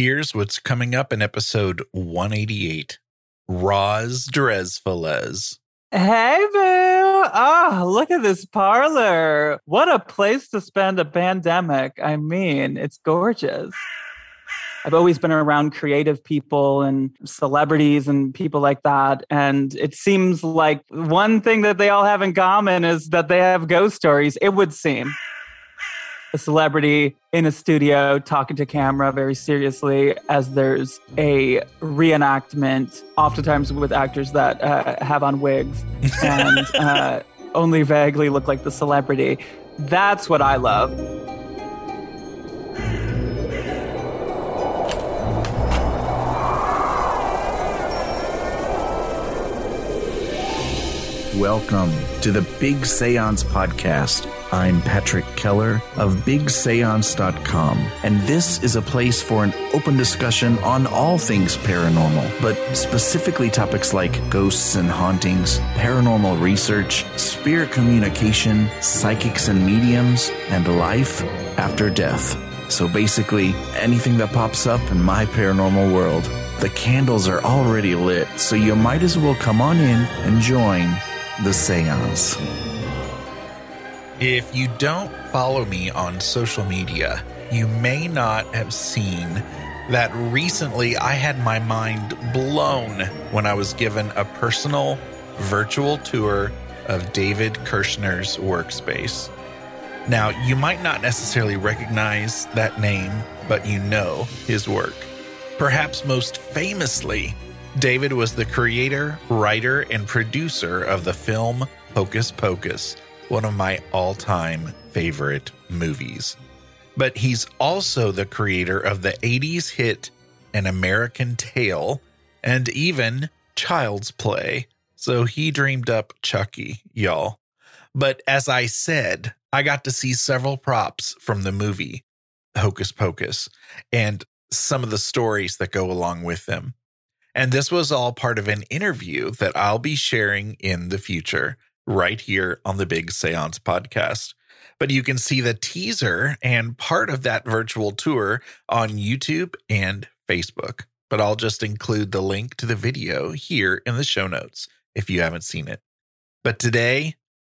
Here's what's coming up in episode 188, Roz Drezfalez. Hey, boo. Oh, look at this parlor. What a place to spend a pandemic. I mean, it's gorgeous. I've always been around creative people and celebrities and people like that. And it seems like one thing that they all have in common is that they have ghost stories. It would seem. A celebrity in a studio talking to camera very seriously as there's a reenactment, oftentimes with actors that have on wigs and only vaguely look like the celebrity. That's what I love. Welcome to the Big Seance Podcast. I'm Patrick Keller of BigSeance.com, and this is a place for an open discussion on all things paranormal, but specifically topics like ghosts and hauntings, paranormal research, spirit communication, psychics and mediums, and life after death. So basically, anything that pops up in my paranormal world. The candles are already lit, so you might as well come on in and join the seance. If you don't follow me on social media, you may not have seen that recently I had my mind blown when I was given a personal virtual tour of David Kirshner's workspace. Now, you might not necessarily recognize that name, but you know his work. Perhaps most famously, David was the creator, writer, and producer of the film Hocus Pocus, one of my all-time favorite movies. But he's also the creator of the 80s hit An American Tail and even Child's Play. So he dreamed up Chucky, y'all. But as I said, I got to see several props from the movie Hocus Pocus and some of the stories that go along with them. And this was all part of an interview that I'll be sharing in the future right here on the Big Seance Podcast. But you can see the teaser and part of that virtual tour on YouTube and Facebook. But I'll just include the link to the video here in the show notes if you haven't seen it. But today,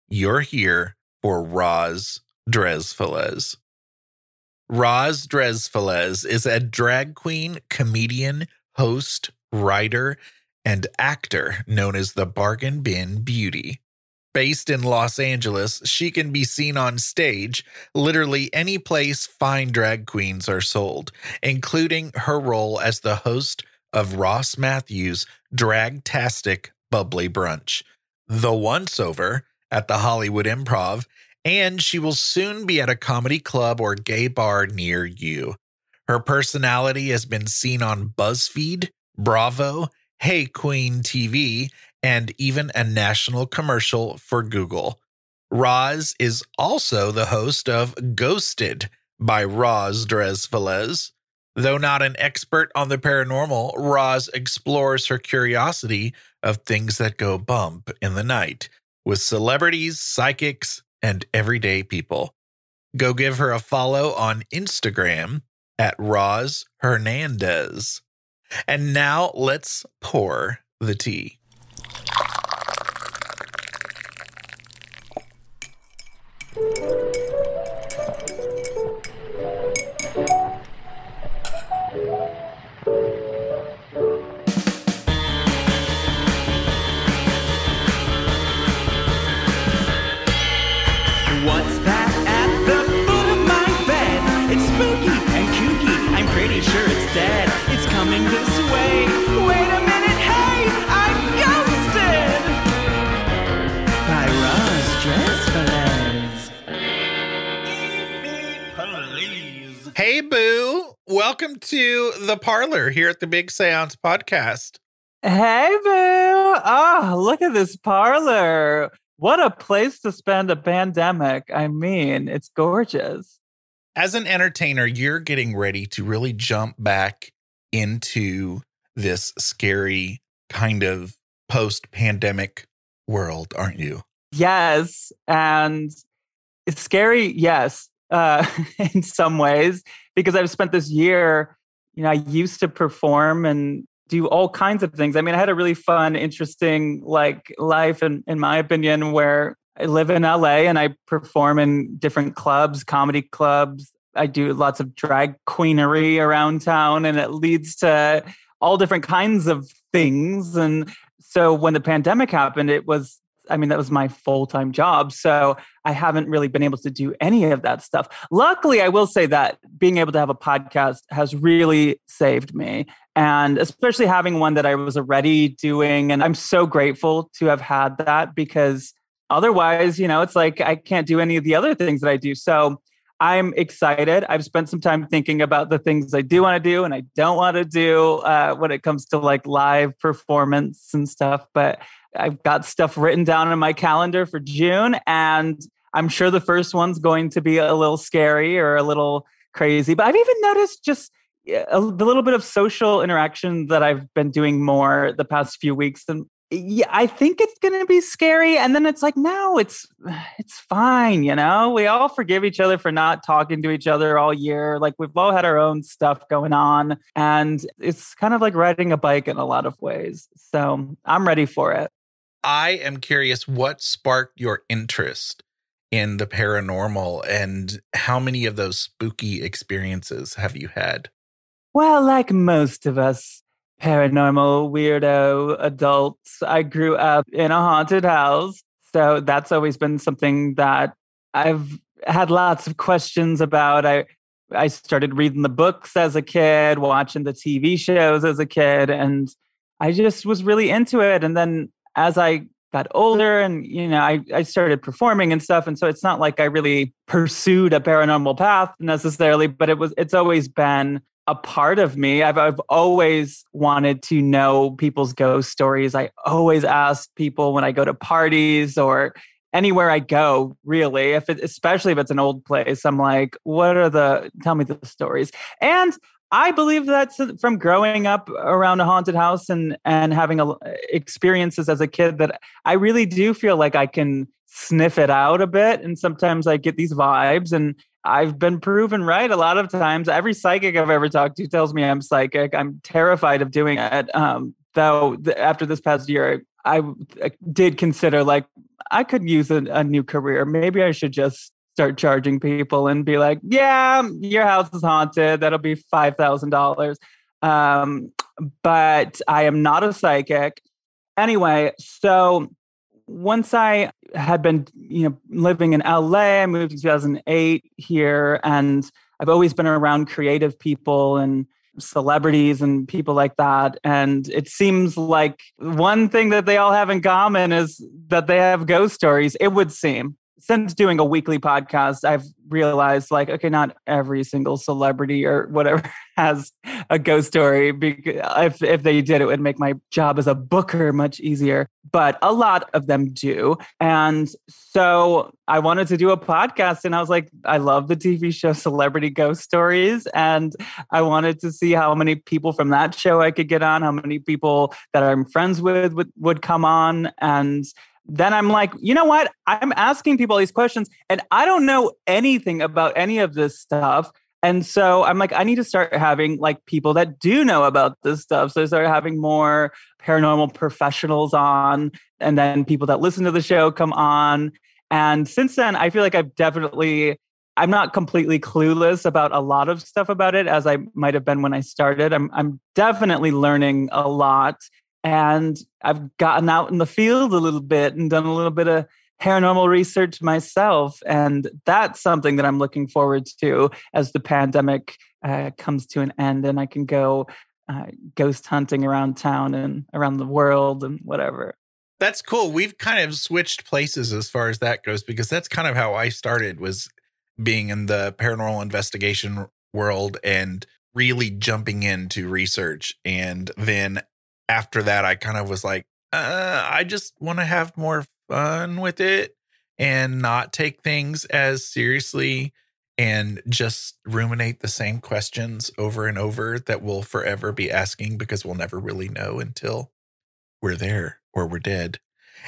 you're here for Roz Drezfalez. Roz Drezfalez is a drag queen, comedian, host, writer, and actor known as the Bargain Bin Beauty. Based in Los Angeles, she can be seen on stage literally any place fine drag queens are sold, including her role as the host of Ross Matthews' Dragtastic Bubbly Brunch, The Once Over at the Hollywood Improv, and she will soon be at a comedy club or gay bar near you. Her personality has been seen on BuzzFeed, Bravo, Hey Queen TV, and even a national commercial for Google. Roz is also the host of Ghosted by Roz Drezfalez. Though not an expert on the paranormal, Roz explores her curiosity of things that go bump in the night with celebrities, psychics, and everyday people. Go give her a follow on Instagram at Roz Hernandez. And now let's pour the tea. Hey, boo. Welcome to the parlor here at the Big Seance Podcast. Hey, boo. Oh, look at this parlor. What a place to spend a pandemic. I mean, it's gorgeous. As an entertainer, you're getting ready to really jump back into this scary kind of post-pandemic world, aren't you? Yes. And it's scary, yes. In some ways, because I've spent this year you know, I used to perform and do all kinds of things. I mean, I had a really fun, interesting, like, life, in my opinion, where I live in LA and I perform in different clubs, comedy clubs. I do lots of drag queenery around town, and it leads to all different kinds of things. And so when the pandemic happened, it was, I mean, that was my full-time job. So I haven't really been able to do any of that stuff. Luckily, I will say that being able to have a podcast has really saved me. And especially having one that I was already doing. And I'm so grateful to have had that, because otherwise, you know, it's like I can't do any of the other things that I do. So I'm excited. I've spent some time thinking about the things I do want to do and I don't want to do when it comes to like live performance and stuff. But I've got stuff written down in my calendar for June, and I'm sure the first one's going to be a little scary or a little crazy. But I've even noticed just the little bit of social interaction that I've been doing more the past few weeks. And yeah, I think it's going to be scary. And then it's like, no, it's fine. You know, we all forgive each other for not talking to each other all year. Like, we've all had our own stuff going on, and it's kind of like riding a bike in a lot of ways. So I'm ready for it. I am curious what sparked your interest in the paranormal, and how many of those spooky experiences have you had? Well, like most of us paranormal weirdo adults, I grew up in a haunted house. So that's always been something that I've had lots of questions about. I started reading the books as a kid, watching the TV shows as a kid, and I just was really into it. And then as I got older and, you know, I started performing and stuff. And so it's not like I really pursued a paranormal path necessarily, but it's always been a part of me. I've always wanted to know people's ghost stories. I always ask people when I go to parties or anywhere I go, really, especially if it's an old place. I'm like, tell me the stories. And I believe that's from growing up around a haunted house and having experiences as a kid, that I really do feel like I can sniff it out a bit. And sometimes I get these vibes, and I've been proven right a lot of times. Every psychic I've ever talked to tells me I'm psychic. I'm terrified of doing it. Though after this past year, I did consider, like, I could use a new career. Maybe I should just start charging people and be like, yeah, your house is haunted. That'll be $5,000. But I am not a psychic. Anyway, so once I had been, you know, living in LA, I moved in 2008 here, and I've always been around creative people and celebrities and people like that. And it seems like one thing that they all have in common is that they have ghost stories, it would seem. Since doing a weekly podcast, I've realized, like, okay, not every single celebrity or whatever has a ghost story. If they did, it would make my job as a booker much easier. But a lot of them do. And so I wanted to do a podcast, and I was like, I love the TV show Celebrity Ghost Stories. And I wanted to see how many people from that show I could get on, how many people that I'm friends with would come on. And then I'm like, you know what? I'm asking people all these questions and I don't know anything about any of this stuff. And so I'm like, I need to start having like people that do know about this stuff. So I started having more paranormal professionals on, and then people that listen to the show come on. And since then, I feel like I'm not completely clueless about a lot of stuff about it as I might have been when I started. I'm definitely learning a lot. And I've gotten out in the field a little bit and done a little bit of paranormal research myself. And that's something that I'm looking forward to as the pandemic comes to an end and I can go ghost hunting around town and around the world and whatever. That's cool. We've kind of switched places as far as that goes, because that's kind of how I started, was being in the paranormal investigation world and really jumping into research. And then after that, I kind of was like, I just want to have more fun with it and not take things as seriously and just ruminate the same questions over and over that we'll forever be asking, because we'll never really know until we're there or we're dead.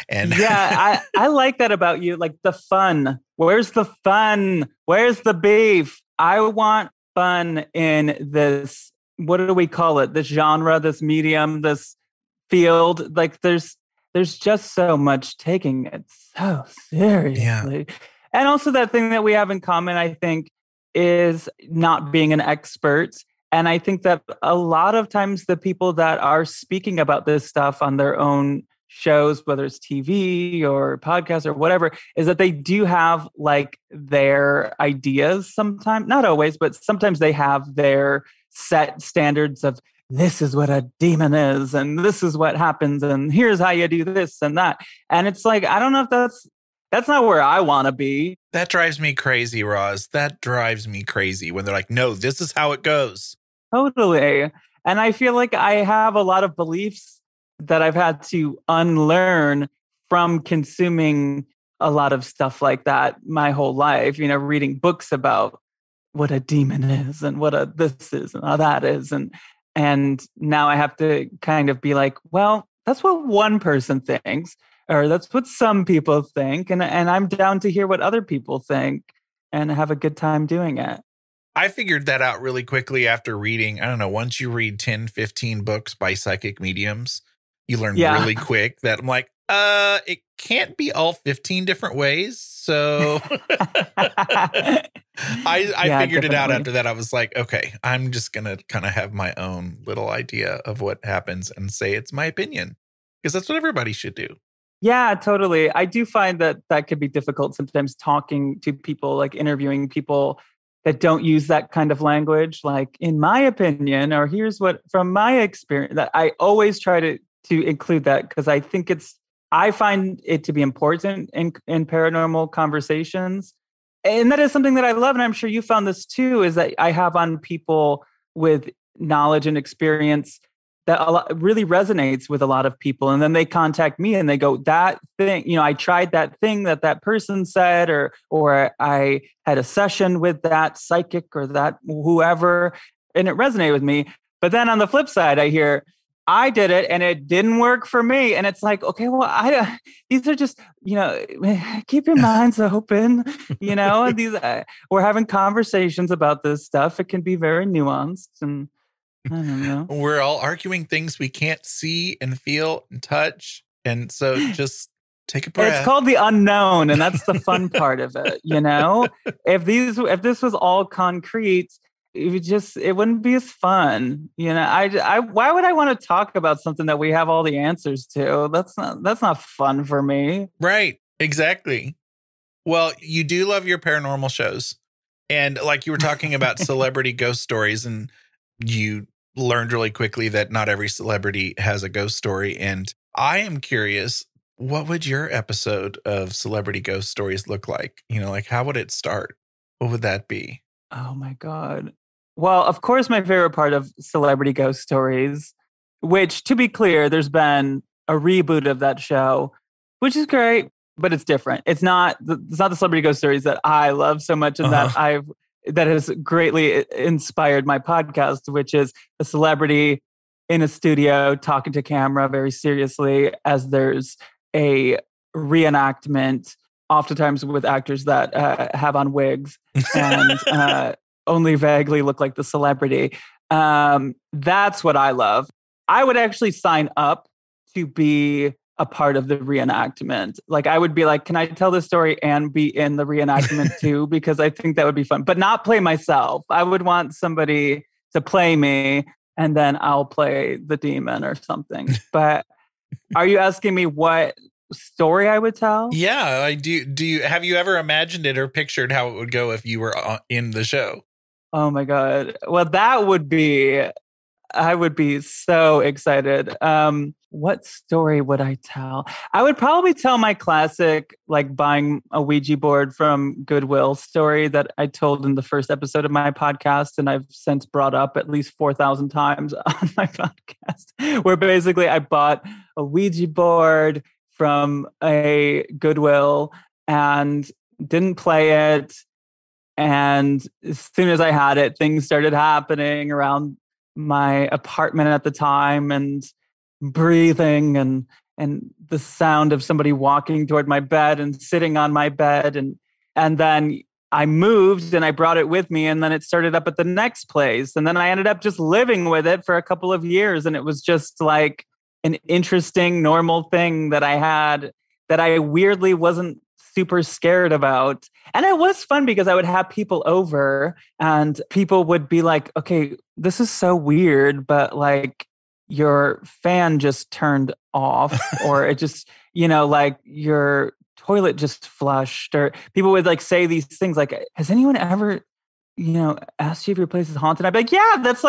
And yeah, I like that about you. Like, the fun. Where's the fun? Where's the beef? I want fun in this what do we call it? This genre, this medium, this field. Like there's just so much taking it so seriously. Yeah. And also that thing that we have in common, I think, is not being an expert. And I think that a lot of times the people that are speaking about this stuff on their own shows, whether it's TV or podcasts or whatever, is that they do have like their ideas sometimes, not always, but sometimes they have their set standards of this is what a demon is and this is what happens and here's how you do this and that. And it's like, I don't know if that's not where I want to be. That drives me crazy, Roz. That drives me crazy when they're like, no, this is how it goes. Totally. And I feel like I have a lot of beliefs that I've had to unlearn from consuming a lot of stuff like that my whole life, you know, reading books about what a demon is and what a this is and how that is. And now I have to kind of be like, well, that's what one person thinks, or that's what some people think. And I'm down to hear what other people think and have a good time doing it. I figured that out really quickly after reading, I don't know, once you read 10, 15 books by psychic mediums, you learn really quick that I'm like, it can't be all 15 different ways. So I figured it out after that. I was like, okay, I'm just going to kind of have my own little idea of what happens and say it's my opinion, because that's what everybody should do. Yeah, totally. I do find that could be difficult sometimes talking to people, like interviewing people that don't use that kind of language, like in my opinion, or here's what from my experience, that I always try to include that, because I think I find it to be important in paranormal conversations. And that is something that I love. And I'm sure you found this too, is that I have on people with knowledge and experience that a lot, really resonates with a lot of people. And then they contact me and they go, that thing, you know, I tried that thing that person said, or I had a session with that psychic or that whoever, and it resonated with me. But then on the flip side, I hear, I did it and it didn't work for me. And it's like, okay, well, these are just, you know, keep your minds open. You know, these we're having conversations about this stuff. It can be very nuanced, and I don't know. We're all arguing things we can't see and feel and touch. And so just take a breath. It's called the unknown. And that's the fun part of it. You know, if this was all concrete, it wouldn't be as fun. You know, why would I want to talk about something that we have all the answers to? That's not fun for me. Right. Exactly. Well, you do love your paranormal shows. And like you were talking about celebrity ghost stories, and you learned really quickly that not every celebrity has a ghost story. And I am curious, what would your episode of Celebrity Ghost Stories look like? You know, like how would it start? What would that be? Oh my God. Well, of course, my favorite part of Celebrity Ghost Stories, which, to be clear, there's been a reboot of that show, which is great, but it's different. It's not the Celebrity Ghost Stories that I love so much, and that has greatly inspired my podcast, which is a celebrity in a studio talking to camera very seriously as there's a reenactment, oftentimes with actors that have on wigs and only vaguely look like the celebrity. That's what I love. I would actually sign up to be a part of the reenactment. Like I would be like, can I tell this story and be in the reenactment too? Because I think that would be fun, but not play myself. I would want somebody to play me and then I'll play the demon or something. But are you asking me what story I would tell? Yeah, I do. Have you ever imagined it or pictured how it would go if you were in the show? Oh my God. Well, I would be so excited. What story would I tell? I would probably tell my classic, like buying a Ouija board from Goodwill story that I told in the first episode of my podcast. And I've since brought up at least 4,000 times on my podcast, where basically I bought a Ouija board from a Goodwill and didn't play it. And as soon as I had it, things started happening around my apartment at the time, and breathing and the sound of somebody walking toward my bed and sitting on my bed. And then I moved and I brought it with me, and then it started up at the next place. And then I ended up just living with it for a couple of years. And it was just like an interesting, normal thing that I had that I weirdly wasn't super scared about. And it was fun because I would have people over and people would be like, okay, this is so weird, but like your fan just turned off or it just, you know, like your toilet just flushed, or people would like say these things like, has anyone ever, you know, asked you if your place is haunted? I'd be like, yeah, that's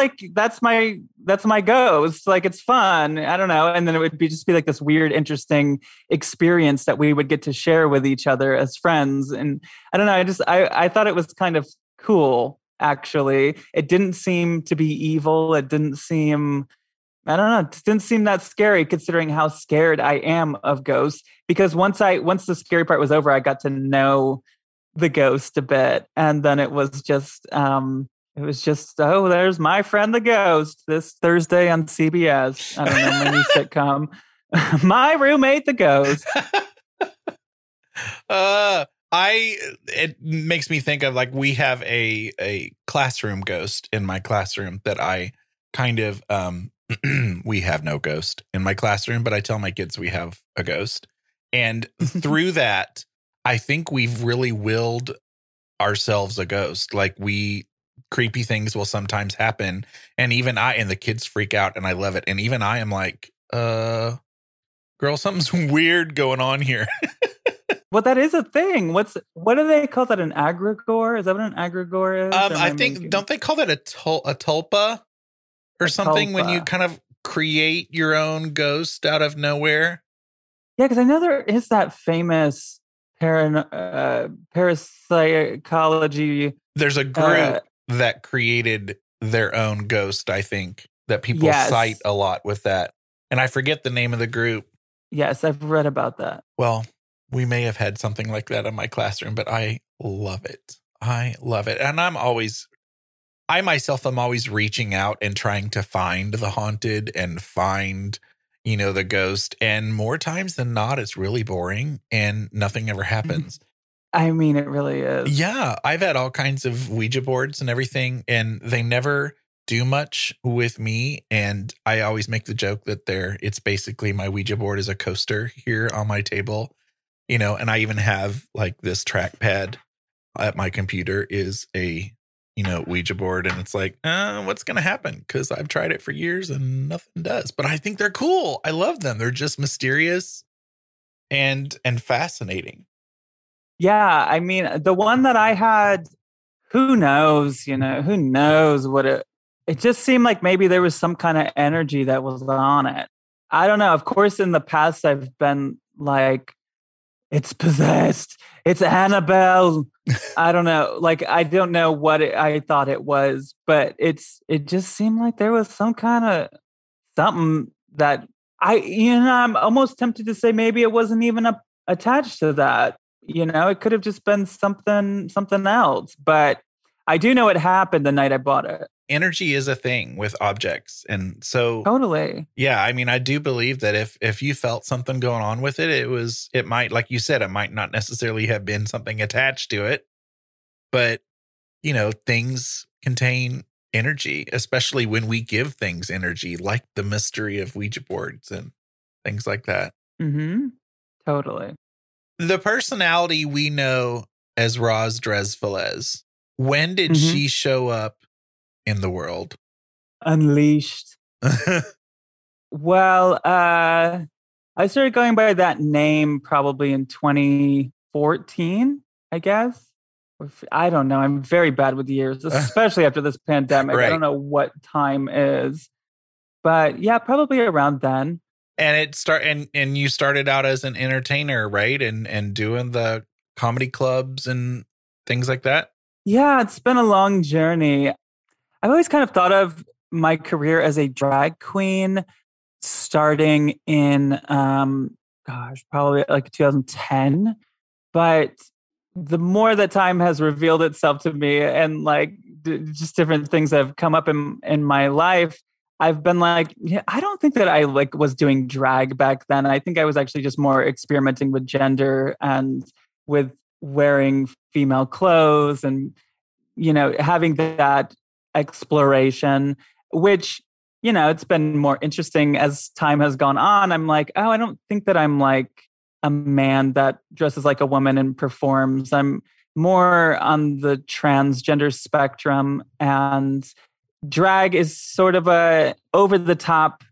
my go. It's like, it's fun. I don't know. And then it would be just be like this weird, interesting experience that we would get to share with each other as friends. And I don't know. I thought it was kind of cool. Actually, it didn't seem to be evil. It didn't seem, I don't know. It didn't seem that scary considering how scared I am of ghosts, because once the scary part was over, I got to know the ghost a bit. And then it was just, oh, there's my friend, the ghost, this Thursday on CBS. I don't know, maybe sitcom. My roommate, the ghost. It makes me think of like, we have a classroom ghost in my classroom that I kind of, we have no ghost in my classroom, but I tell my kids we have a ghost. And through that, I think we've really willed ourselves a ghost. Like creepy things will sometimes happen. And even and the kids freak out and I love it. And even I am like, girl, something's weird going on here. Well, that is a thing. What do they call that? An egregore? Is that what an egregore is? Don't they call that a tulpa? Or something when you kind of create your own ghost out of nowhere. Yeah, because I know there is that famous parapsychology. There's a group that created their own ghost, I think, that people cite a lot with that. And I forget the name of the group. Yes, I've read about that. Well, we may have had something like that in my classroom, but I love it. I love it. And I myself am always reaching out and trying to find the haunted and find, you know, the ghost. And more times than not, it's really boring and nothing ever happens. I mean, it really is. Yeah. I've had all kinds of Ouija boards and everything, and they never do much with me. And I always make the joke that it's basically my Ouija board is a coaster here on my table, you know, and I even have like this trackpad at my computer is a, you know, Ouija board, and it's like, what's going to happen? Because I've tried it for years and nothing does. But I think they're cool. I love them. They're just mysterious and fascinating. Yeah, I mean, the one that I had, who knows what it just seemed like maybe there was some kind of energy that was on it. I don't know. Of course, in the past, I've been like, it's possessed. It's Annabelle. I don't know. Like, I don't know what I thought it was, but it just seemed like there was some kind of something that I'm almost tempted to say maybe it wasn't even attached to that. You know, it could have just been something else. But I do know it happened the night I bought it. Energy is a thing with objects. And so totally. Yeah. I mean, I do believe that if you felt something going on with it, it might, like you said, it might not necessarily have been something attached to it, but you know, things contain energy, especially when we give things energy, like the mystery of Ouija boards and things like that. Mm-hmm. Totally. The personality we know as Roz Drezfalez, when did she show up in the world? Unleashed. Well, I started going by that name probably in 2014, I guess. I don't know. I'm very bad with years, especially after this pandemic. Right. I don't know what time is. But yeah, probably around then. And and you started out as an entertainer, right? And doing the comedy clubs and things like that? Yeah, it's been a long journey. I've always kind of thought of my career as a drag queen starting in, probably like 2010. But the more that time has revealed itself to me and like just different things that have come up in my life, I've been like, yeah, I don't think that I like was doing drag back then. I think I was actually just more experimenting with gender and with wearing female clothes and, you know, having that exploration, which, you know, it's been more interesting as time has gone on. I'm like, oh, I don't think that I'm like a man that dresses like a woman and performs. I'm more on the transgender spectrum, and drag is sort of a over-the-top,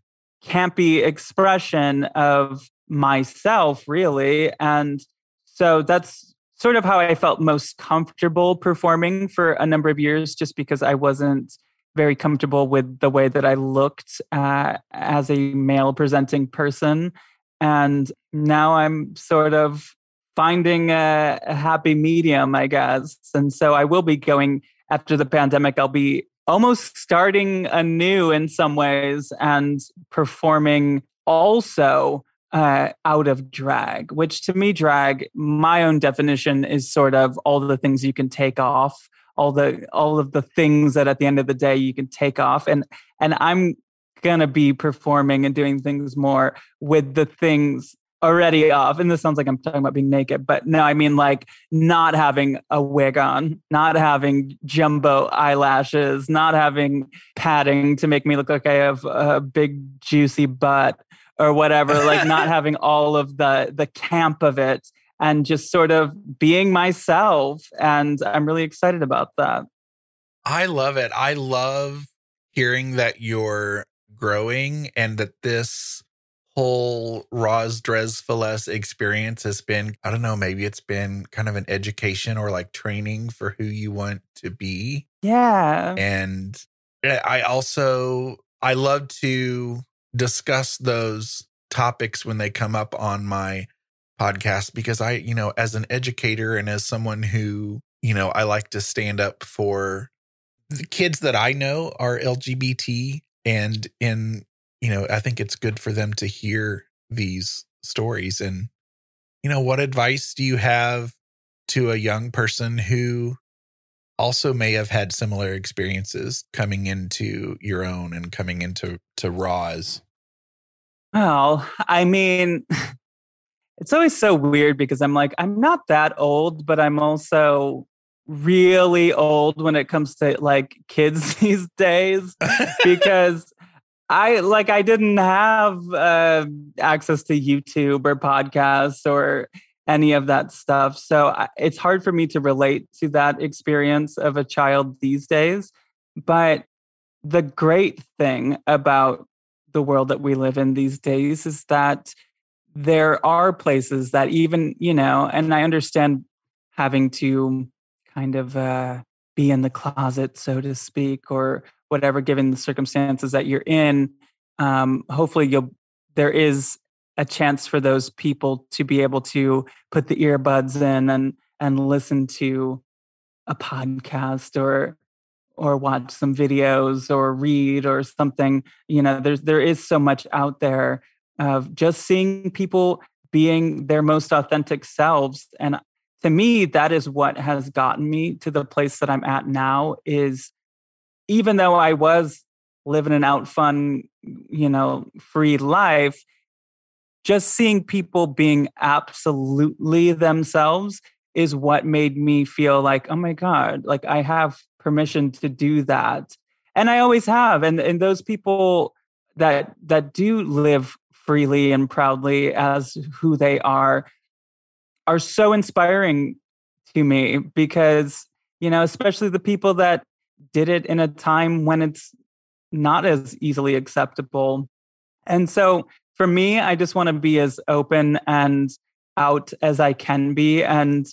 campy expression of myself, really. And so that's sort of how I felt most comfortable performing for a number of years, just because I wasn't very comfortable with the way that I looked as a male presenting person. And now I'm sort of finding a happy medium, I guess. And so I will be going, after the pandemic, I'll be almost starting anew in some ways and performing also out of drag, which to me, drag, my own definition is sort of all the things you can take off, all of the things that at the end of the day you can take off. And I'm going to be performing and doing things more with the things already off. And this sounds like I'm talking about being naked, but no, I mean like not having a wig on, not having jumbo eyelashes, not having padding to make me look like I have a big juicy butt or whatever, like not having all of the camp of it and just sort of being myself. And I'm really excited about that. I love it. I love hearing that you're growing and that this whole Roz Drezfalez experience has been, I don't know, maybe it's been kind of an education or like training for who you want to be. Yeah. And I love to discuss those topics when they come up on my podcast, because I, you know, as an educator and as someone who, you know, I like to stand up for the kids that I know are LGBT, and in, you know, I think it's good for them to hear these stories. And, you know, what advice do you have to a young person who also may have had similar experiences coming into your own and coming into Roz? Well, I mean, it's always so weird because I'm like, I'm not that old, but I'm also really old when it comes to like kids these days, because I didn't have access to YouTube or podcasts or any of that stuff. So it's hard for me to relate to that experience of a child these days. But the great thing about the world that we live in these days is that there are places that even, you know, and I understand having to kind of be in the closet, so to speak, or whatever, given the circumstances that you're in, hopefully there is a chance for those people to be able to put the earbuds in and listen to a podcast or watch some videos or read or something. You know, there is so much out there of just seeing people being their most authentic selves. And to me, that is what has gotten me to the place that I'm at now, is even though I was living an out fun, you know, free life, just seeing people being absolutely themselves is what made me feel like, oh my God, like I have permission to do that. And I always have. And those people that do live freely and proudly as who they are so inspiring to me, because, you know, especially the people that did it in a time when it's not as easily acceptable. And so for me, I just want to be as open and out as I can be and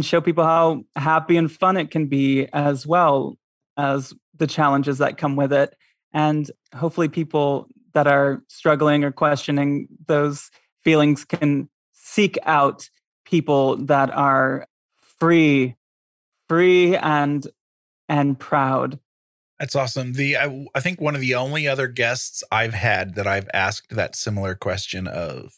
show people how happy and fun it can be, as well as the challenges that come with it. And hopefully people that are struggling or questioning those feelings can seek out people that are free and proud. That's awesome. I think one of the only other guests I've had that I've asked that similar question of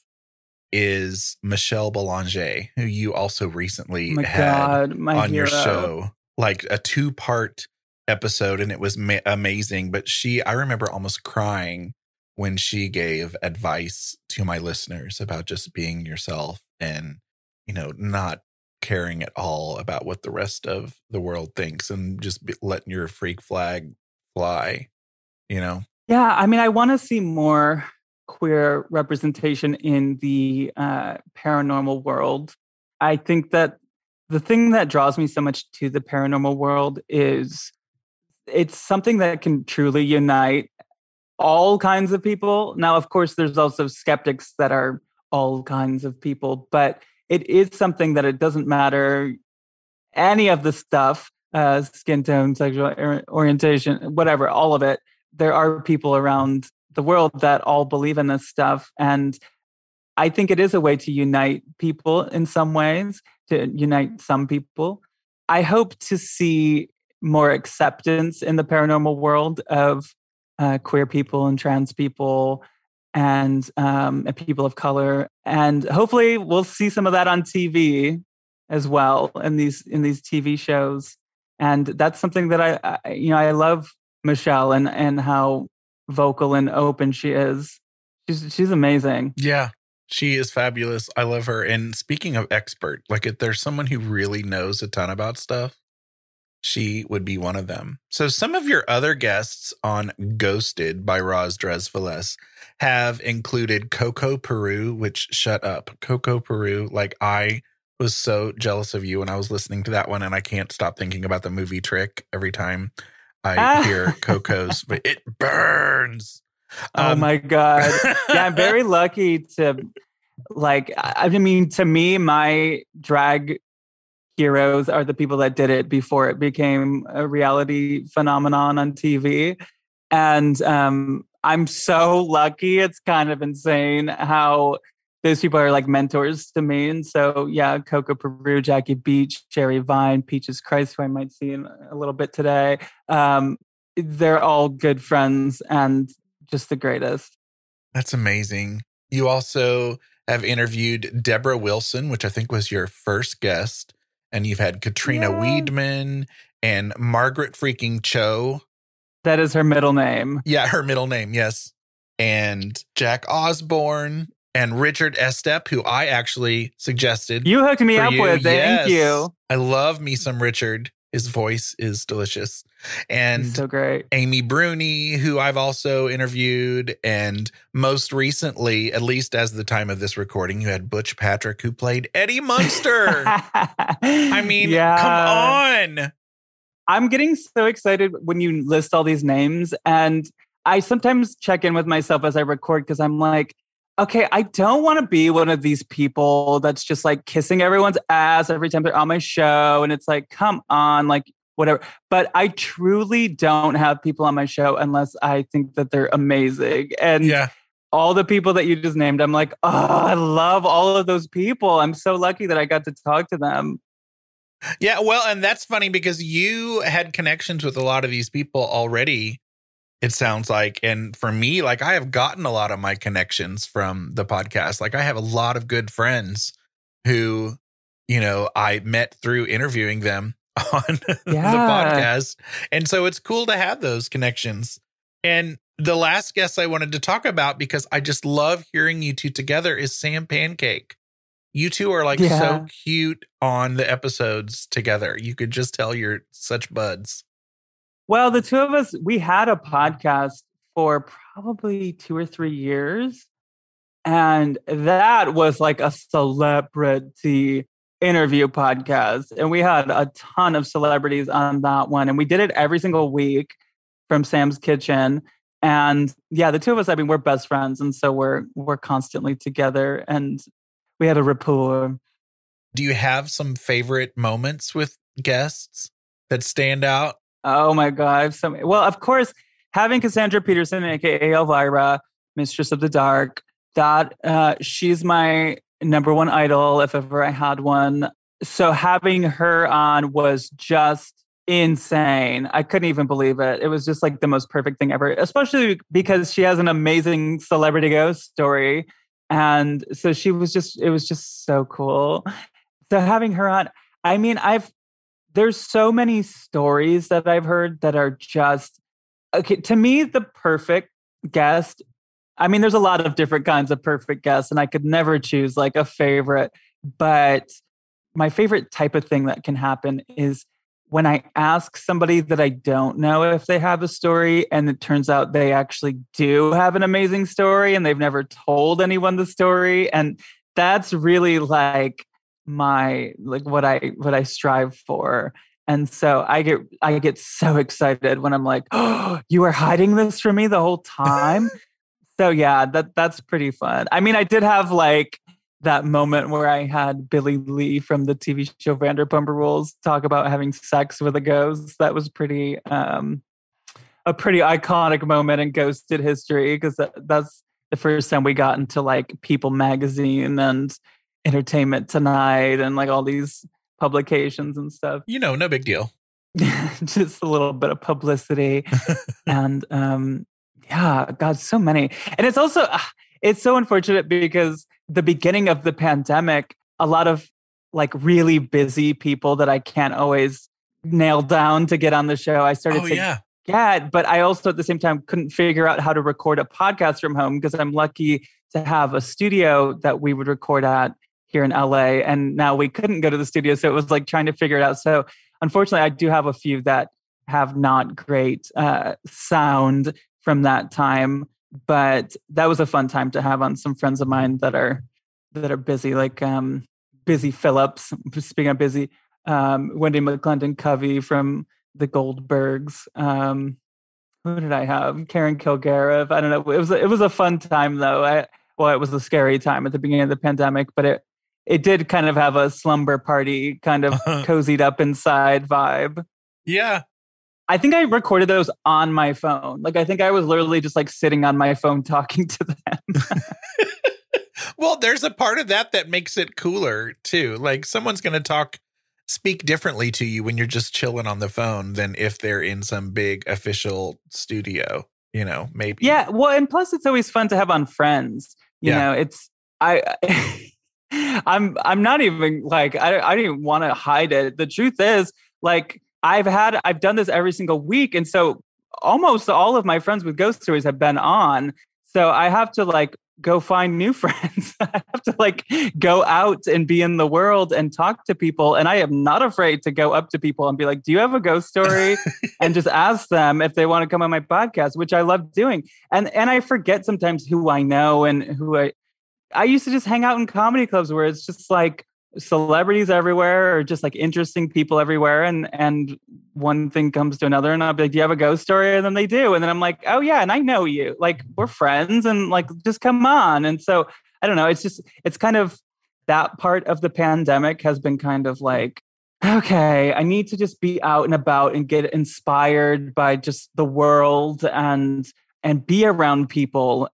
is Michelle Belanger, who you also recently had on your show, like a 2-part episode, and it was amazing. But I remember almost crying when she gave advice to my listeners about just being yourself and, you know, not caring at all about what the rest of the world thinks and just letting your freak flag fly, you know? Yeah. I mean, I want to see more queer representation in the paranormal world. I think that the thing that draws me so much to the paranormal world is it's something that can truly unite all kinds of people. Now, of course, there's also skeptics that are all kinds of people, but it is something that it doesn't matter any of the stuff, skin tone, sexual orientation, whatever, all of it. There are people around the world that all believe in this stuff. And I think it is a way to unite people in some ways, to unite some people. I hope to see more acceptance in the paranormal world of queer people and trans people and people of color. And hopefully we'll see some of that on TV as well in these TV shows. And that's something that I love Michelle and how vocal and open she is. She's amazing. Yeah, she is fabulous. I love her. And speaking of expert, like if there's someone who really knows a ton about stuff, she would be one of them. So some of your other guests on Ghosted by Roz Drezfalez have included Coco Peru, which shut up. Coco Peru, like I was so jealous of you when I was listening to that one, and I can't stop thinking about the movie Trick every time I hear Coco's, but it burns. Oh my God. Yeah, I'm very lucky to me, my drag heroes are the people that did it before it became a reality phenomenon on TV. And I'm so lucky. It's kind of insane how those people are like mentors to me. And so, yeah, Coco Peru, Jackie Beach, Cherry Vine, Peaches Christ, who I might see in a little bit today. They're all good friends and just the greatest. That's amazing. You also have interviewed Debra Wilson, which I think was your first guest. And you've had Katrina Weedman and Margaret freaking Cho. That is her middle name. Yeah, her middle name, yes. And Jack Osborne and Richard Estep, who I actually suggested. You hooked me up with. Yes. Thank you. I love me some Richard. His voice is delicious. And he's so great. Amy Bruni, who I've also interviewed. And most recently, at least as the time of this recording, you had Butch Patrick, who played Eddie Munster. I mean, Come on. I'm getting so excited when you list all these names. And I sometimes check in with myself as I record because I'm like, okay, I don't want to be one of these people that's just like kissing everyone's ass every time they're on my show. And it's like, come on, like whatever. But I truly don't have people on my show unless I think that they're amazing. And all the people that you just named, I'm like, oh, I love all of those people. I'm so lucky that I got to talk to them. Yeah, well, and that's funny because you had connections with a lot of these people already. It sounds like, and for me, like I have gotten a lot of my connections from the podcast. Like I have a lot of good friends who, you know, I met through interviewing them on the podcast. And so it's cool to have those connections. And the last guest I wanted to talk about, because I just love hearing you two together, is Sam Pancake. You two are like so cute on the episodes together. You could just tell you're such buds. Well, the two of us, we had a podcast for probably 2 or 3 years. And that was like a celebrity interview podcast. And we had a ton of celebrities on that one. And we did it every single week from Sam's kitchen. And yeah, the two of us, I mean, we're best friends. And so we're constantly together. And we had a rapport. Do you have some favorite moments with guests that stand out? Oh my God. Well, of course, having Cassandra Peterson, aka Elvira, Mistress of the Dark, that she's my number one idol, if ever I had one. So having her on was just insane. I couldn't even believe it. It was just like the most perfect thing ever, especially because she has an amazing celebrity ghost story. And so it was just so cool. So having her on, I mean, there's so many stories that I've heard that are just, okay, to me, the perfect guest. I mean, there's a lot of different kinds of perfect guests, and I could never choose like a favorite, but My favorite type of thing that can happen is when I ask somebody that I don't know if they have a story, and it turns out they actually do have an amazing story and they've never told anyone the story. And that's really like my, like what I strive for. And so I get so excited when I'm like, oh, you were hiding this from me the whole time. So yeah, that's pretty fun. I mean, I did have like that moment where I had Billy Lee from the TV show Vanderpump Rules talk about having sex with a ghost. That was pretty, a pretty iconic moment in ghosted history, because that's the first time we got into like People magazine and Entertainment Tonight and like all these publications and stuff. You know, no big deal. Just a little bit of publicity. And yeah, God, so many. And it's also, it's so unfortunate because the beginning of the pandemic, a lot of like really busy people that I can't always nail down to get on the show, I started get, but I also at the same time couldn't figure out how to record a podcast from home, because I'm lucky to have a studio that we would record at here in LA. And now we couldn't go to the studio. So it was like trying to figure it out. So unfortunately, I do have a few that have not great sound from that time. But that was a fun time to have on some friends of mine that are busy, like Busy Phillips, speaking of busy, Wendy McClendon Covey from the Goldbergs. Who did I have? Karen Kilgariff. I don't know. It was a fun time though. Well, it was a scary time at the beginning of the pandemic, but it did kind of have a slumber party kind of cozied up inside vibe. Yeah. I think I recorded those on my phone. Like, I think I was literally just like sitting on my phone talking to them. Well, there's a part of that makes it cooler too. Like, someone's going to speak differently to you when you're just chilling on the phone than if they're in some big official studio, you know, maybe. Yeah. Well, and plus it's always fun to have on friends. You know, I'm not even like, I didn't even want to hide it. The truth is, like, I've done this every single week. And so almost all of my friends with ghost stories have been on. So I have to like go find new friends. I have to like go out and be in the world and talk to people. And I am not afraid to go up to people and be like, do you have a ghost story? And just ask them if they want to come on my podcast, which I love doing. And I forget sometimes who I know and who I used to just hang out in comedy clubs where it's just like celebrities everywhere, or just like interesting people everywhere, and one thing comes to another, and I'll be like, do you have a ghost story? And then they do, and then I'm like, oh yeah, and I know you, like, we're friends, and like, just come on. And so I don't know, it's kind of, that part of the pandemic has been kind of like, okay, I need to just be out and about and get inspired by just the world and be around people.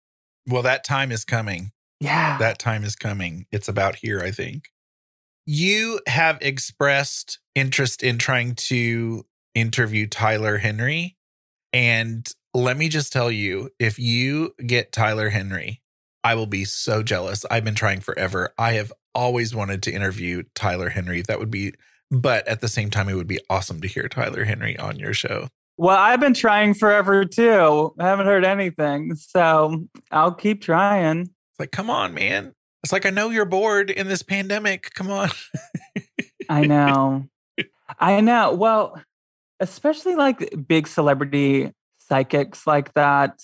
Well, that time is coming. Yeah, that time is coming. It's about here, I think. You have expressed interest in trying to interview Tyler Henry. And let me just tell you, if you get Tyler Henry, I will be so jealous. I've been trying forever. I have always wanted to interview Tyler Henry. But at the same time, it would be awesome to hear Tyler Henry on your show. Well, I've been trying forever too. I haven't heard anything. So I'll keep trying. It's like, come on, man. It's like, I know you're bored in this pandemic. Come on. I know. Well, especially like big celebrity psychics like that.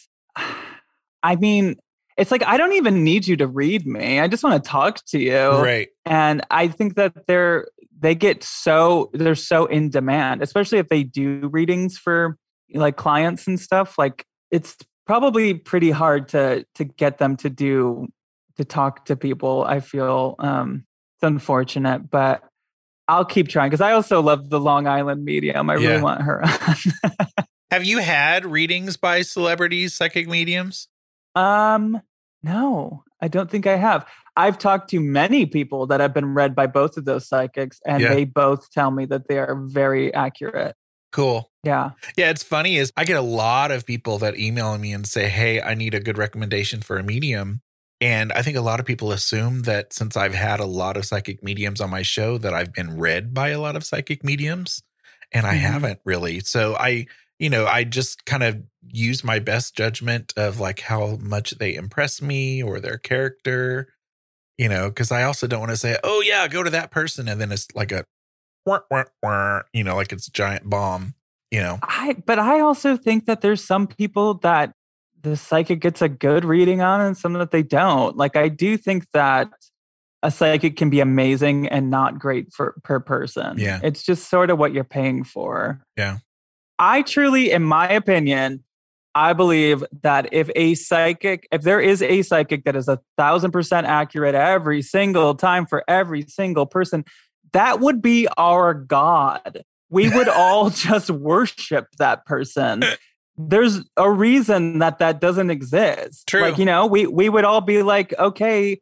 I mean, it's like, I don't even need you to read me. I just want to talk to you. Right. And I think that they're so in demand, especially if they do readings for like clients and stuff. Like, it's probably pretty hard to get them to talk to people. I feel it's unfortunate, but I'll keep trying, because I also love the Long Island medium. I really want her on. Have you had readings by celebrities, psychic mediums? No, I don't think I have. I've talked to many people that have been read by both of those psychics, and they both tell me that they are very accurate. Cool. Yeah. Yeah. It's funny is I get a lot of people that email me and say, hey, I need a good recommendation for a medium. And I think a lot of people assume that since I've had a lot of psychic mediums on my show that I've been read by a lot of psychic mediums, and I haven't really. So I just kind of use my best judgment of like how much they impress me or their character, you know, because I also don't want to say, oh, yeah, go to that person. And then it's like a, you know, like it's a giant bomb, you know. But I also think that there's some people that the psychic gets a good reading on and some that they don't. Like, I do think that a psychic can be amazing and not great for per person. Yeah. It's just sort of what you're paying for. Yeah. I truly, in my opinion, I believe that if there is a psychic that is 1,000% accurate every single time for every single person, that would be our God. We would all just worship that person. There's a reason that doesn't exist. True. Like, you know, we would all be like, okay,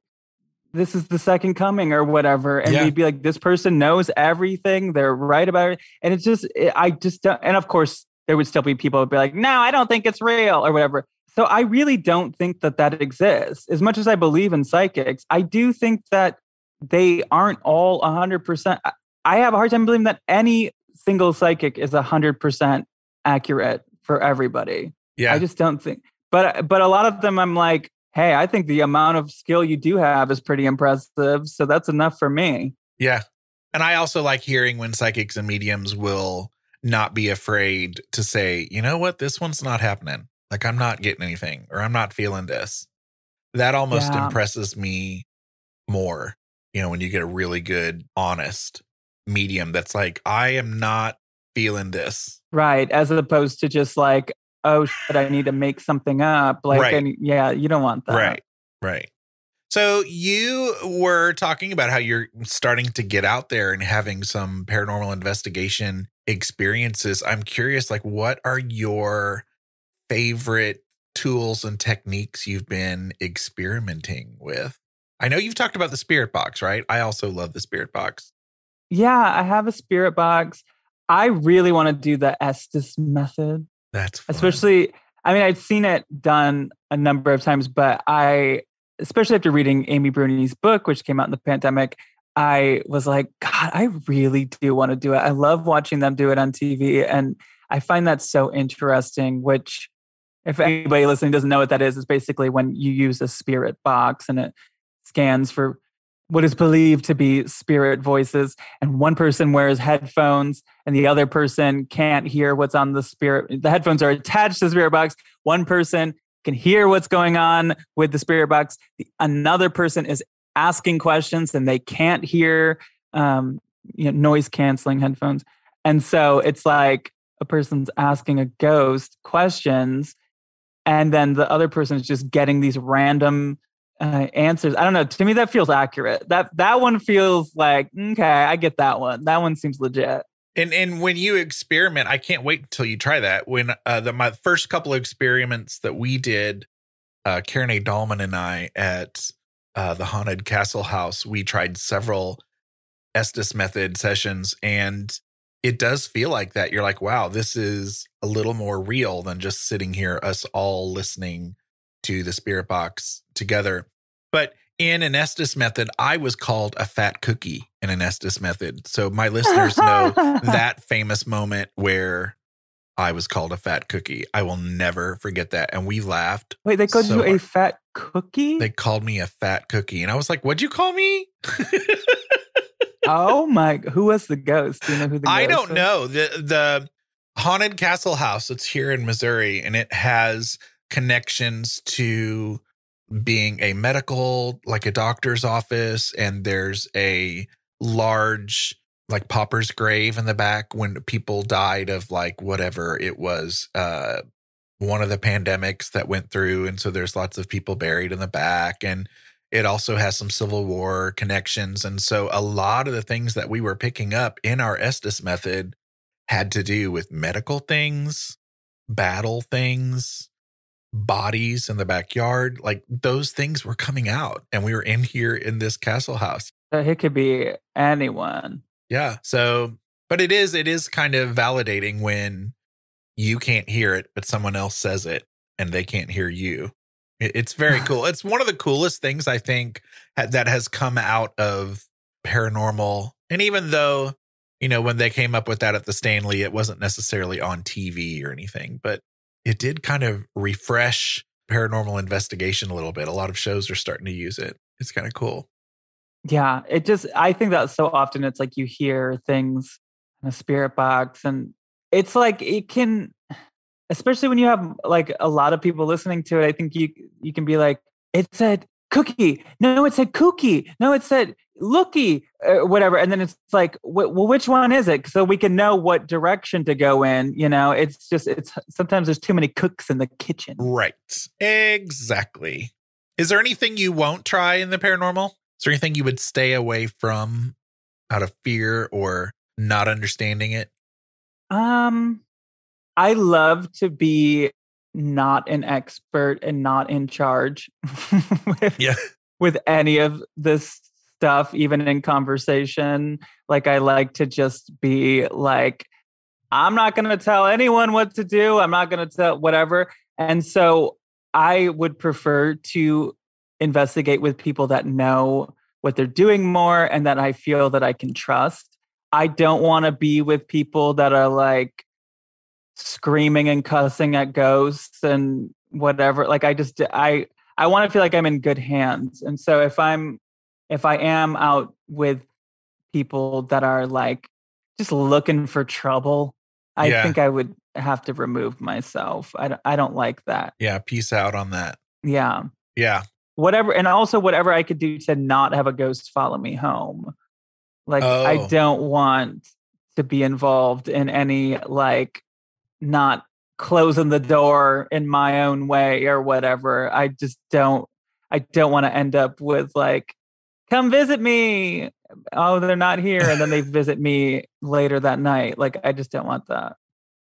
this is the second coming or whatever. And we'd be like, this person knows everything. They're right about it. And it's just, I just don't. And of course, there would still be people who'd be like, no, I don't think it's real or whatever. So I really don't think that exists. As much as I believe in psychics, I do think that they aren't all 100%. I have a hard time believing that any single psychic is 100% accurate for everybody. Yeah. I just don't think. But a lot of them, I'm like, hey, I think the amount of skill you do have is pretty impressive. So that's enough for me. Yeah. And I also like hearing when psychics and mediums will not be afraid to say, you know what, this one's not happening. Like, I'm not getting anything, or I'm not feeling this. That almost impresses me more, you know, when you get a really good, honest medium that's like, I am not feeling this. Right. As opposed to just like, oh, shit, I need to make something up. Like, right. And yeah, you don't want that. Right, right. So you were talking about how you're starting to get out there and having some paranormal investigation experiences. I'm curious, like, what are your favorite tools and techniques you've been experimenting with? I know you've talked about the spirit box, right? I also love the spirit box. Yeah, I have a spirit box. I really want to do the Estes Method. That's fun. Especially, I mean, I'd seen it done a number of times, but especially after reading Amy Bruni's book, which came out in the pandemic, I was like, God, I really do want to do it. I love watching them do it on TV. And I find that so interesting, which if anybody listening doesn't know what that is, it's basically when you use a spirit box and it scans for what is believed to be spirit voices. And one person wears headphones and the other person can't hear what's on the spirit. The headphones are attached to the spirit box. One person can hear what's going on with the spirit box. Another person is asking questions and they can't hear noise canceling headphones. And so it's like a person's asking a ghost questions. And then the other person is just getting these random answers. I don't know. To me, that feels accurate. That one feels like, okay, I get that one. That one seems legit. And when you experiment, I can't wait until you try that. When my first couple of experiments that we did, Karen A. Dahlman and I at the Haunted Castle House, we tried several Estes Method sessions, and it does feel like that. You're like, wow, this is a little more real than just sitting here, us all listening to the spirit box together. But in an Estes Method, I was called a fat cookie in an Estes Method. So my listeners know that famous moment where I was called a fat cookie. I will never forget that. And we laughed. Wait, they called you a fat cookie? They called me a fat cookie. And I was like, what'd you call me? Oh my, who was the ghost? Do you know who the ghost was? I don't know. The Haunted Castle House, it's here in Missouri, and it has connections to being a medical, like a doctor's office, and there's a large like pauper's grave in the back when people died of like whatever it was, one of the pandemics that went through, and so there's lots of people buried in the back, and it also has some Civil War connections. And so a lot of the things that we were picking up in our Estes Method had to do with medical things, battle things, bodies in the backyard. Like, those things were coming out, and we were in here in this castle house. So it could be anyone. Yeah. So, but it is kind of validating when you can't hear it, but someone else says it and they can't hear you. It's very cool. It's one of the coolest things I think that has come out of paranormal. And even though, you know, when they came up with that at the Stanley, it wasn't necessarily on TV or anything, but it did kind of refresh paranormal investigation a little bit. A lot of shows are starting to use it. It's kind of cool. Yeah, it just, I think that so often it's like you hear things in a spirit box, and it's like it can, especially when you have like a lot of people listening to it, I think you can be like, it said cookie. No, it said kooky. No, it said looky, whatever. And then it's like, well, which one is it? So we can know what direction to go in. You know, it's just, it's sometimes there's too many cooks in the kitchen. Right. Exactly. Is there anything you won't try in the paranormal? Is there anything you would stay away from out of fear or not understanding it? I love to be not an expert and not in charge with any of this stuff, even in conversation. Like, I like to just be like, I'm not going to tell anyone what to do. I'm not going to tell whatever. And so I would prefer to investigate with people that know what they're doing more and that I feel that I can trust. I don't want to be with people that are like screaming and cussing at ghosts and whatever. Like, I want to feel like I'm in good hands. And so if I am out with people that are like just looking for trouble, I think I would have to remove myself. I don't like that. Yeah. Peace out on that. Yeah. Yeah. Whatever. And also whatever I could do to not have a ghost follow me home. Like, oh. I don't want to be involved in any, like, not closing the door in my own way or whatever. I don't want to end up with like, come visit me. Oh, they're not here. And then they visit me later that night. Like, I just don't want that.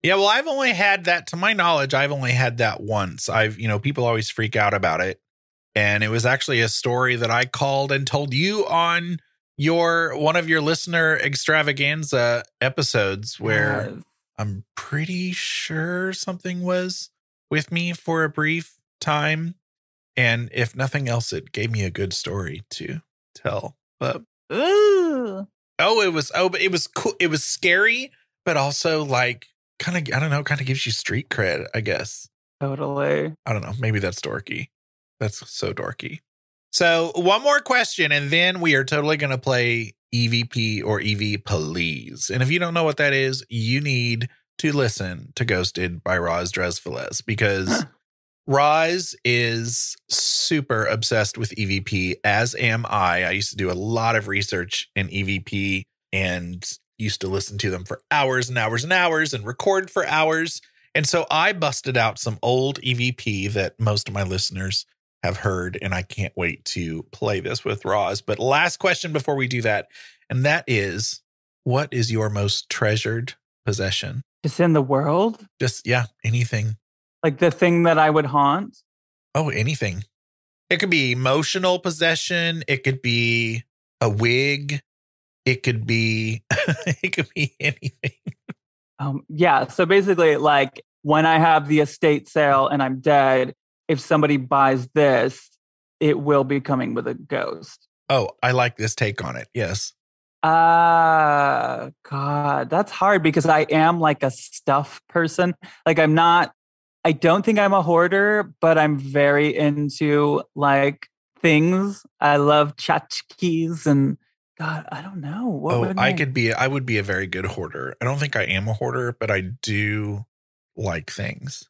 Yeah. Well, I've only had that, to my knowledge, I've only had that once. People always freak out about it. And it was actually a story that I called and told you on one of your listener extravaganza episodes where I'm pretty sure something was with me for a brief time. And if nothing else, it gave me a good story to tell. But it was cool. It was scary, but also like kind of gives you street cred, I guess. Totally. I don't know. Maybe that's dorky. That's so dorky. So one more question, and then we are totally going to play EVP or EVPuhlease. And if you don't know what that is, you need to listen to Ghosted by Roz Drezfalez, because Roz is super obsessed with EVP, as am I. I used to do a lot of research in EVP and used to listen to them for hours and hours and hours and record for hours. And so I busted out some old EVP that most of my listeners have heard, and I can't wait to play this with Roz. But last question before we do that, and that is, what is your most treasured possession? Just in the world? Anything. Like the thing that I would haunt? Oh, anything. It could be emotional possession. It could be a wig. It could be, it could be anything. Yeah. So basically, like, when I have the estate sale and I'm dead, if somebody buys this, it will be coming with a ghost. Oh, I like this take on it. Yes. God, that's hard because I am like a stuff person. Like, I don't think I'm a hoarder, but I'm very into like things. I love tchotchkes and God, I don't know. I would be a very good hoarder. I don't think I am a hoarder, but I do like things.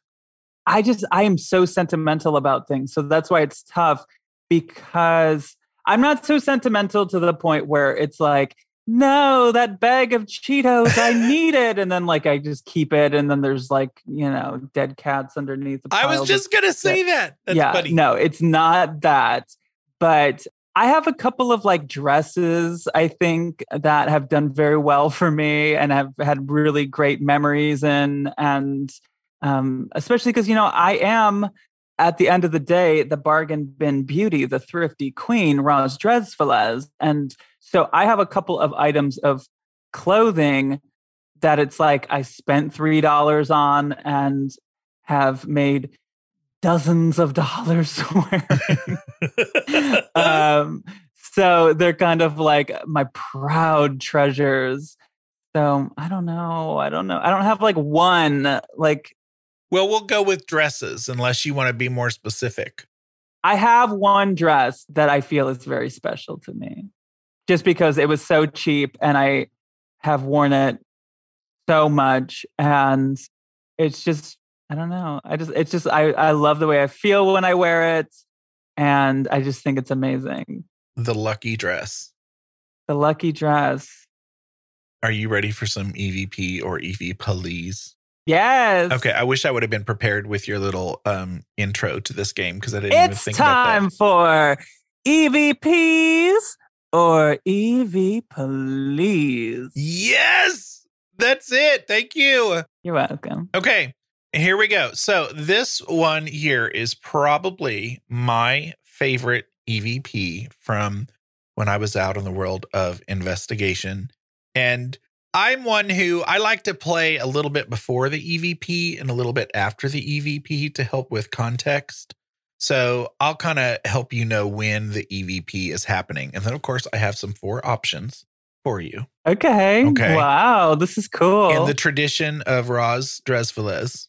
I am so sentimental about things. So that's why it's tough, because I'm not so sentimental to the point where it's like, no, that bag of Cheetos, I need it. And then like, I just keep it. And then there's like, dead cats underneath the pile. I was just going to say that. That's funny. No, it's not that. But I have a couple of like dresses, I think, that have done very well for me and have had really great memories in. And especially because, I am, at the end of the day, the bargain bin beauty, the thrifty queen, Roz Drezfalez. And so I have a couple of items of clothing that it's like I spent $3 on and have made dozens of dollars wearing. So they're kind of like my proud treasures. So I don't know. I don't have like one, like... Well, we'll go with dresses unless you want to be more specific. I have one dress that I feel is very special to me. just because it was so cheap and I have worn it so much. And it's just, I don't know. I love the way I feel when I wear it. And I just think it's amazing. The lucky dress. The lucky dress. Are you ready for some EVP or EVPuhlease? Yes. Okay. I wish I would have been prepared with your little intro to this game because I didn't even think about that. It's time for EVPs or EVPuhlease. Yes. That's it. Thank you. You're welcome. Okay. Here we go. So this one here is probably my favorite EVP from when I was out in the world of investigation. And I'm one who I like to play a little bit before the EVP and a little bit after the EVP to help with context. So I'll kind of help you know when the EVP is happening. And then, of course, I have some four options for you. Okay. Wow, this is cool. In the tradition of Roz Drezfalez.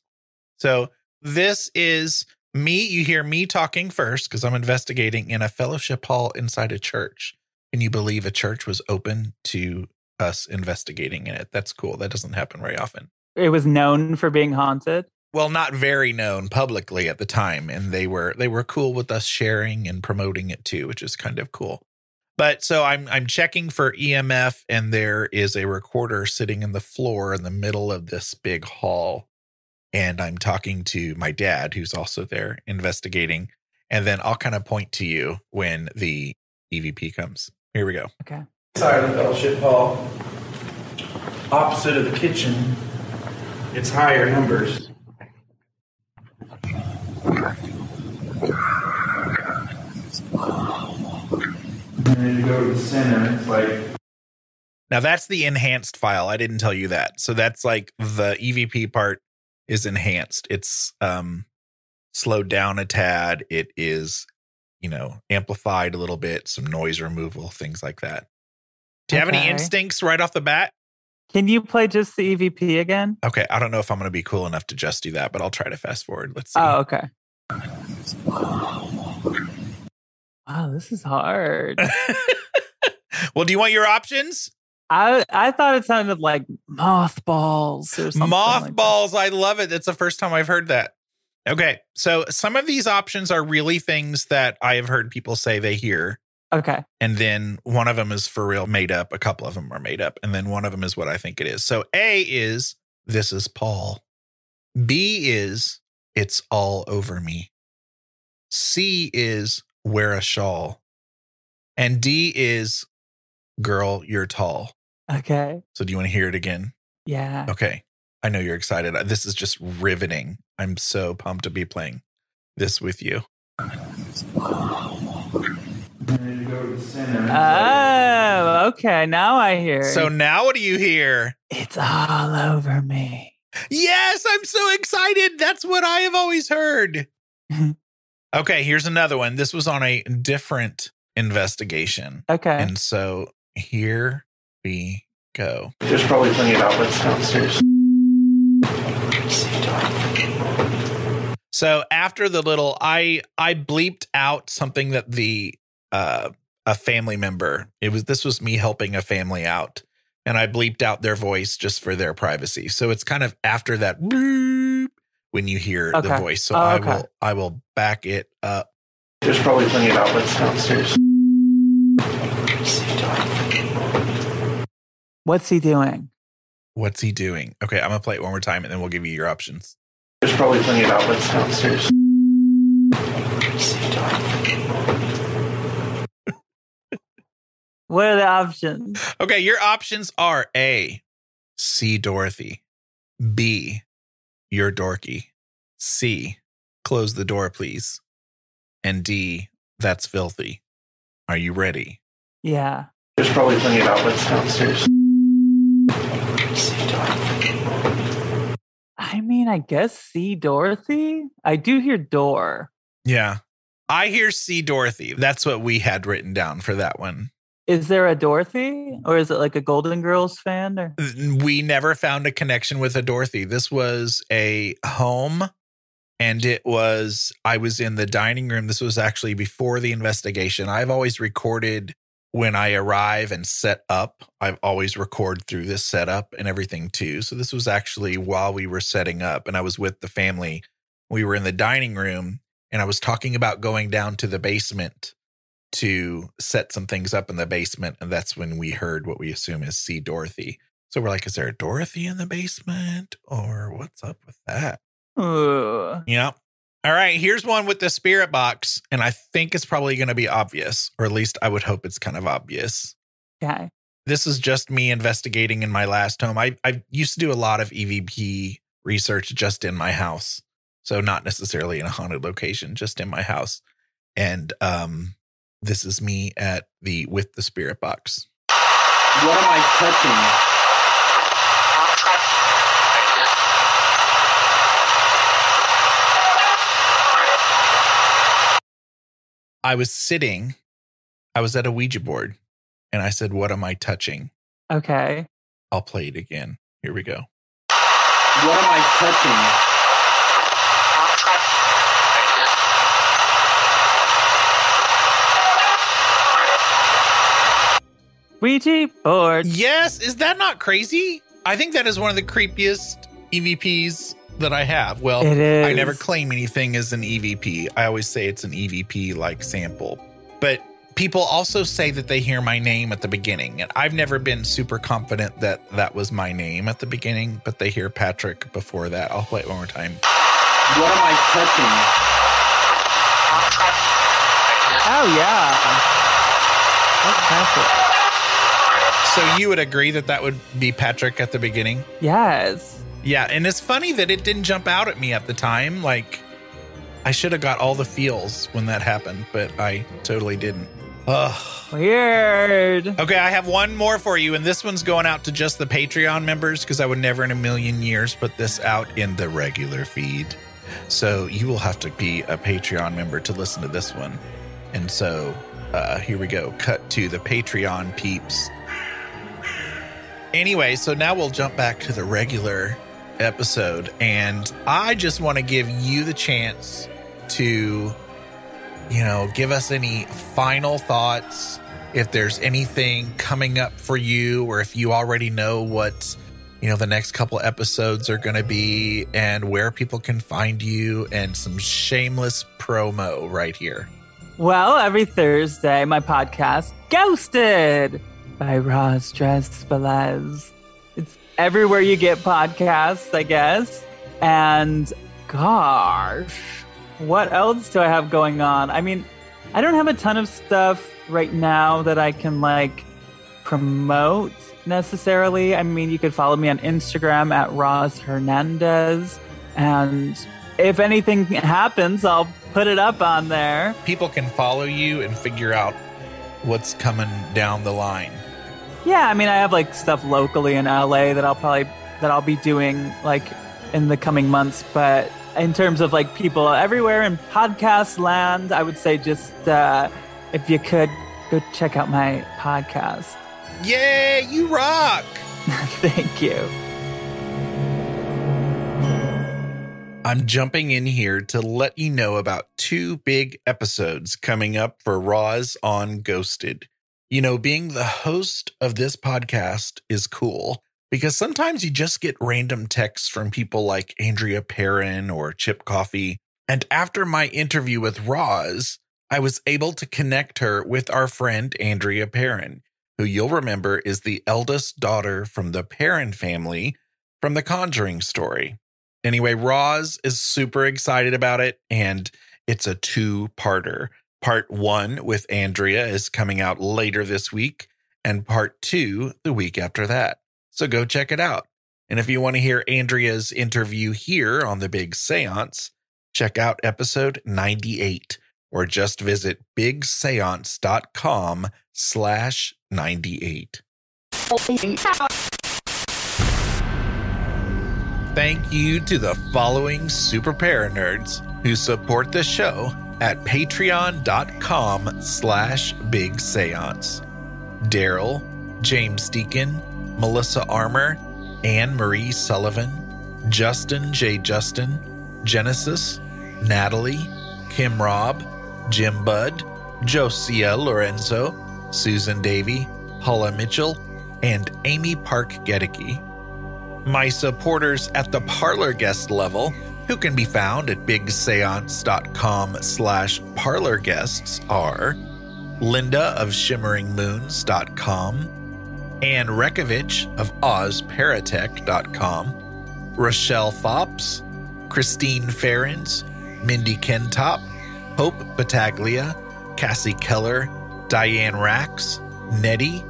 So this is me. You hear me talking first because I'm investigating in a fellowship hall inside a church. Can you believe a church was open to us investigating in it? That's cool. That doesn't happen very often. It was known for being haunted. Well, not very known publicly at the time. And they were cool with us sharing and promoting it too, which is kind of cool. But so I'm checking for EMF, and there is a recorder sitting in the floor in the middle of this big hall. And I'm talking to my dad, who's also there investigating. And then I'll kind of point to you when the EVP comes. Here we go. Okay. Inside the fellowship hall, opposite of the kitchen, it's higher numbers. And then you go to the center, it's like... Now that's the enhanced file. I didn't tell you that. So that's like the EVP part is enhanced. It's slowed down a tad. It is, amplified a little bit, some noise removal, things like that. Do you have any instincts right off the bat? Can you play just the EVP again? Okay. I don't know if I'm going to be cool enough to just do that, but I'll try to fast forward. Let's see. Oh, okay. Wow, this is hard. Well, do you want your options? I thought it sounded like mothballs or something. Mothballs. Like, I love it. That's the first time I've heard that. Okay. So some of these options are really things that I have heard people say they hear. Okay. And then one of them is for real made up. A couple of them are made up. And then one of them is what I think it is. So A is, this is Paul. B is, it's all over me. C is, wear a shawl. And D is, girl, you're tall. Okay. So do you want to hear it again? Yeah. Okay. I know you're excited. This is just riveting. I'm so pumped to be playing this with you. Oh, okay. Now I hear. So now what do you hear? It's all over me. Yes, I'm so excited. That's what I have always heard. Okay, here's another one. This was on a different investigation. Okay. And so here we go. There's probably plenty of outlets downstairs. So after the little, I bleeped out something that a family member, this was me helping a family out, and I bleeped out their voice just for their privacy. So it's kind of after that bloop when you hear the voice. So I will back it up. There's probably plenty of outlets downstairs. What's he doing? Okay, I'm gonna play it one more time, and then we'll give you your options. There's probably plenty of outlets downstairs. What are the options? Okay, your options are A, see Dorothy. B, you're dorky. C, close the door, please. And D, that's filthy. Are you ready? Yeah. There's probably plenty of outlets downstairs. I mean, I guess see Dorothy. I do hear door. Yeah. I hear see Dorothy. That's what we had written down for that one. Is there a Dorothy, or is it like a Golden Girls fan? Or? We never found a connection with a Dorothy. This was a home, and I was in the dining room. This was actually before the investigation. I've always recorded when I arrive and set up, I've always record through this setup and everything too. So this was actually while we were setting up and I was with the family. We were in the dining room and I was talking about going down to the basement to set some things up in the basement. And that's when we heard what we assume is see Dorothy. So we're like, is there a Dorothy in the basement or what's up with that? Yep. All right, here's one with the spirit box, and I think it's probably going to be obvious, or at least I would hope it's kind of obvious. Okay. This is just me investigating in my last home. I used to do a lot of EVP research just in my house, so not necessarily in a haunted location, just in my house. And this is me at the with the spirit box. What am I touching? I was at a Ouija board, and I said, what am I touching? Okay. I'll play it again. Here we go. What am I touching? Ouija board. Yes. Is that not crazy? I think that is one of the creepiest EVPs that I have. Well, I never claim anything as an EVP. I always say it's an EVP-like sample. But people also say that they hear my name at the beginning. And I've never been super confident that that was my name at the beginning, but they hear Patrick before that. I'll play it one more time. What am I touching? Oh, yeah. That's Patrick. So you would agree that that would be Patrick at the beginning? Yes. Yeah, and it's funny that it didn't jump out at me at the time. Like, I should have got all the feels when that happened, but I totally didn't. Ugh. Weird. Okay, I have one more for you, and this one's going out to just the Patreon members because I would never in a million years put this out in the regular feed. So you will have to be a Patreon member to listen to this one. And so here we go. Cut to the Patreon peeps. Anyway, so now we'll jump back to the regular episode, and I just want to give you the chance to, you know, give us any final thoughts, if there's anything coming up for you, or if you already know what, you know, the next couple episodes are going to be, and where people can find you, and some shameless promo right here. Well, every Thursday, my podcast, Ghosted by Roz Drezfalez. It's everywhere you get podcasts, I guess. And gosh, what else do I have going on? I mean, I don't have a ton of stuff right now that I can like promote necessarily. I mean, you could follow me on Instagram at Roz Hernandez. And if anything happens, I'll put it up on there. People can follow you and figure out what's coming down the line. Yeah, I mean, I have like stuff locally in LA that I'll be doing like in the coming months. But in terms of like people everywhere in podcast land, I would say just if you could go check out my podcast. Yeah, you rock. Thank you. I'm jumping in here to let you know about two big episodes coming up for Roz on Ghosted. You know, being the host of this podcast is cool because sometimes you just get random texts from people like Andrea Perrin or Chip Coffee. And after my interview with Roz, I was able to connect her with our friend Andrea Perrin, who you'll remember is the eldest daughter from the Perrin family from The Conjuring Story. Anyway, Roz is super excited about it, and it's a two-parter. Part one with Andrea is coming out later this week, and part two the week after that. So go check it out. And if you want to hear Andrea's interview here on The Big Seance, check out episode 98, or just visit BigSeance.com/98. Thank you to the following Super Paranerds who support the show at patreon.com/bigseance. Daryl, James Deacon, Melissa Armour, Anne Marie Sullivan, Justin J. Justin, Genesis, Natalie, Kim Robb, Jim Budd, Josiah Lorenzo, Susan Davey, Paula Mitchell, and Amy Park Gedicke. My supporters at the parlor guest level, who can be found at BigSeance.com/parlor guests, are Linda of ShimmeringMoons.com, Ann Rekovich of OzParatech.com, Rochelle Fops, Christine Ferens, Mindy Kentop, Hope Battaglia, Cassie Keller, Diane Rax, Nettie,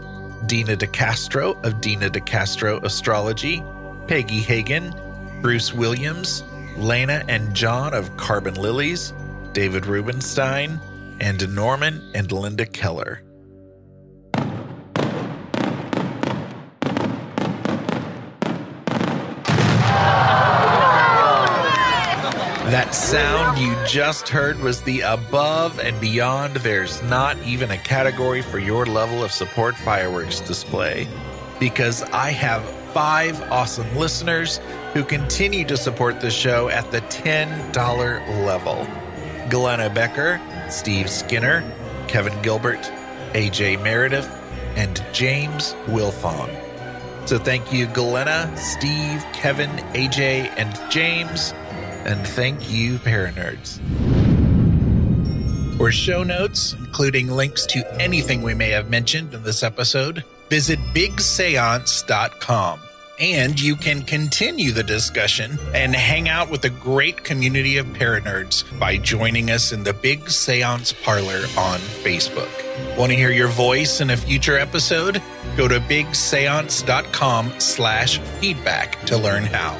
Dina DeCastro of Dina DeCastro Astrology, Peggy Hagen, Bruce Williams, Lana and John of Carbon Lilies, David Rubenstein, and Norman and Linda Keller. That sound you just heard was the Above and Beyond There's Not Even a Category for Your Level of Support fireworks display, because I have 5 awesome listeners who continue to support the show at the $10 level. Glenna Becker, Steve Skinner, Kevin Gilbert, AJ Meredith, and James Wilfong. So thank you, Glenna, Steve, Kevin, AJ, and James. And thank you, Paranerds. For show notes, including links to anything we may have mentioned in this episode, visit BigSeance.com. And you can continue the discussion and hang out with a great community of Paranerds by joining us in the Big Seance Parlor on Facebook. Want to hear your voice in a future episode? Go to BigSeance.com/feedback to learn how.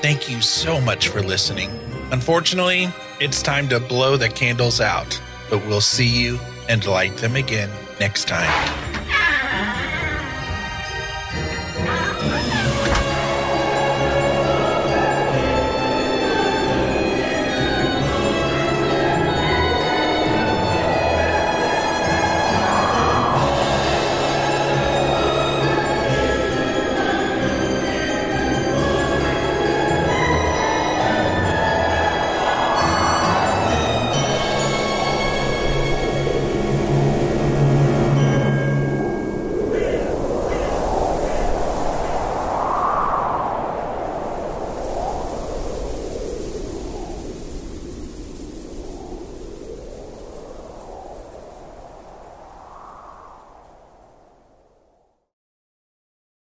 Thank you so much for listening. Unfortunately, it's time to blow the candles out, but we'll see you and light them again next time.